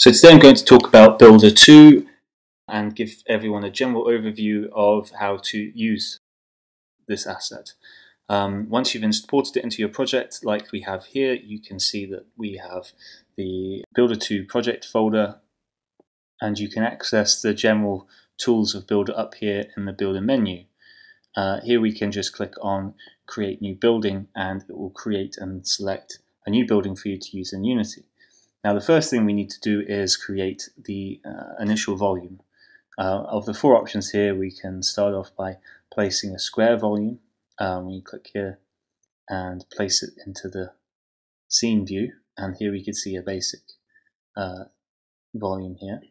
So today I'm going to talk about BuildR 2 and give everyone a general overview of how to use this asset. Once you've imported it into your project, like we have here, you can see that we have the BuildR 2 project folder, and you can access the general tools of BuildR up here in the BuildR menu. Here we can just click on Create New Building, and it will create and select a new building for you to use in Unity. Now, the first thing we need to do is create the initial volume. Of the four options here, we can start off by placing a square volume. We click here and place it into the scene view, and here we can see a basic volume here.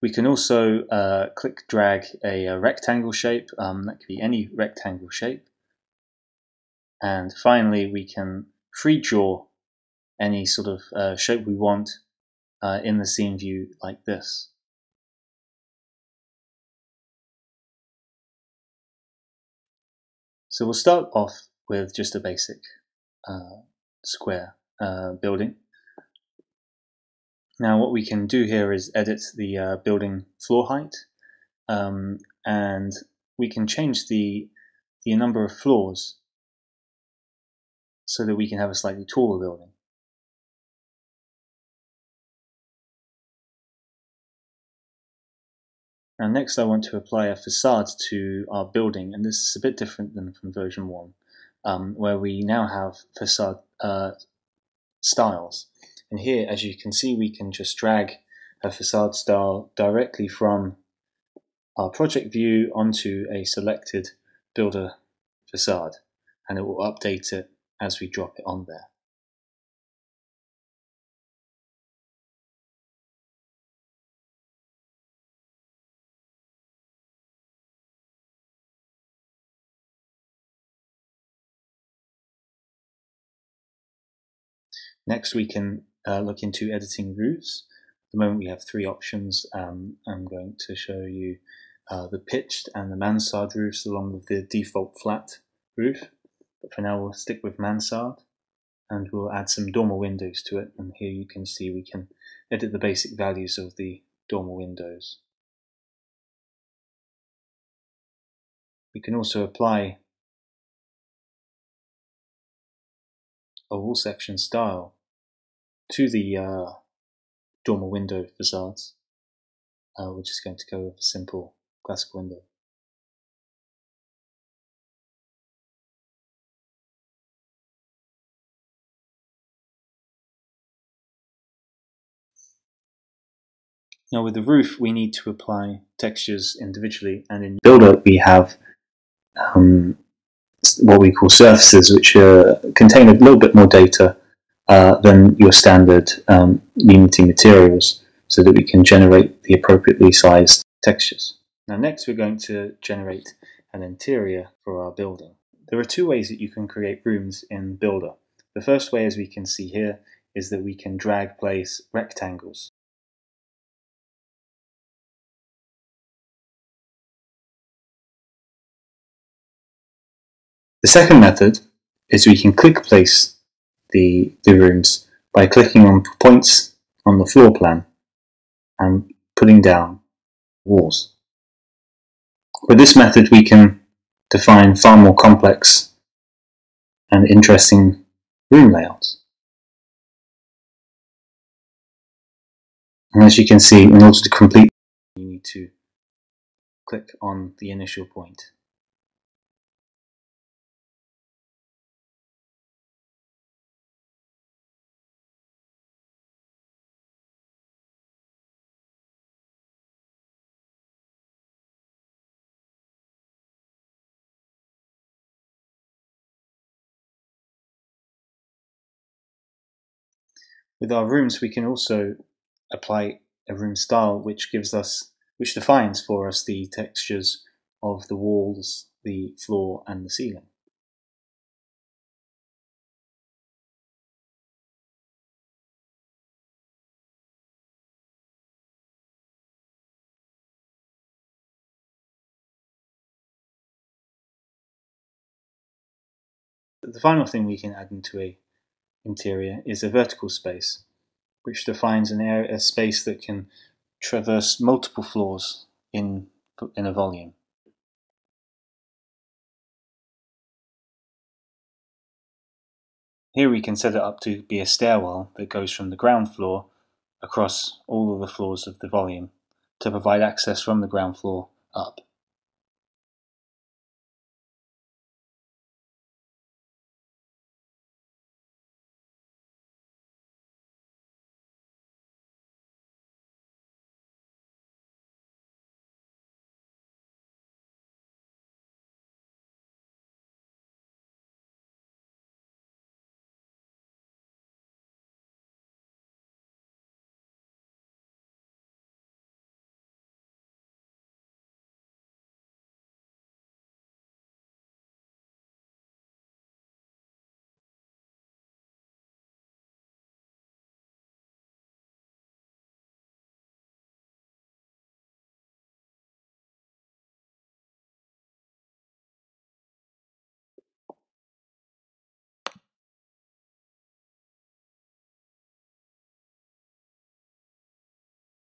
We can also click drag a rectangle shape. That could be any rectangle shape. And finally, we can free draw any sort of shape we want in the scene view like this. So we'll start off with just a basic square building. Now what we can do here is edit the building floor height, and we can change the number of floors so that we can have a slightly taller building. Now next I want to apply a facade to our building, and this is a bit different than from version 1, where we now have facade styles. And here, as you can see, we can just drag a facade style directly from our project view onto a selected BuildR facade, and it will update it as we drop it on there. Next, we can look into editing roofs. At the moment, we have three options. I'm going to show you the pitched and the mansard roofs along with the default flat roof. But for now, we'll stick with mansard, and we'll add some dormer windows to it. And here you can see we can edit the basic values of the dormer windows. We can also apply a wall section style to the dormer window facades. We're just going to go with a simple classical window. Now with the roof, we need to apply textures individually, and in BuildR we have what we call surfaces, which contain a little bit more data than your standard Unity materials, so that we can generate the appropriately sized textures. Now next we're going to generate an interior for our building. There are two ways that you can create rooms in BuildR. The first way, as we can see here, is that we can drag place rectangles. The second method is we can click place the rooms by clicking on points on the floor plan and putting down walls. With this method we can define far more complex and interesting room layouts. And as you can see, in order to complete, you need to click on the initial point. With our rooms, we can also apply a room style which defines for us the textures of the walls, the floor, and the ceiling. The final thing we can add into a interior is a vertical space, which defines an area, a space that can traverse multiple floors in a volume. Here we can set it up to be a stairwell that goes from the ground floor across all of the floors of the volume to provide access from the ground floor up.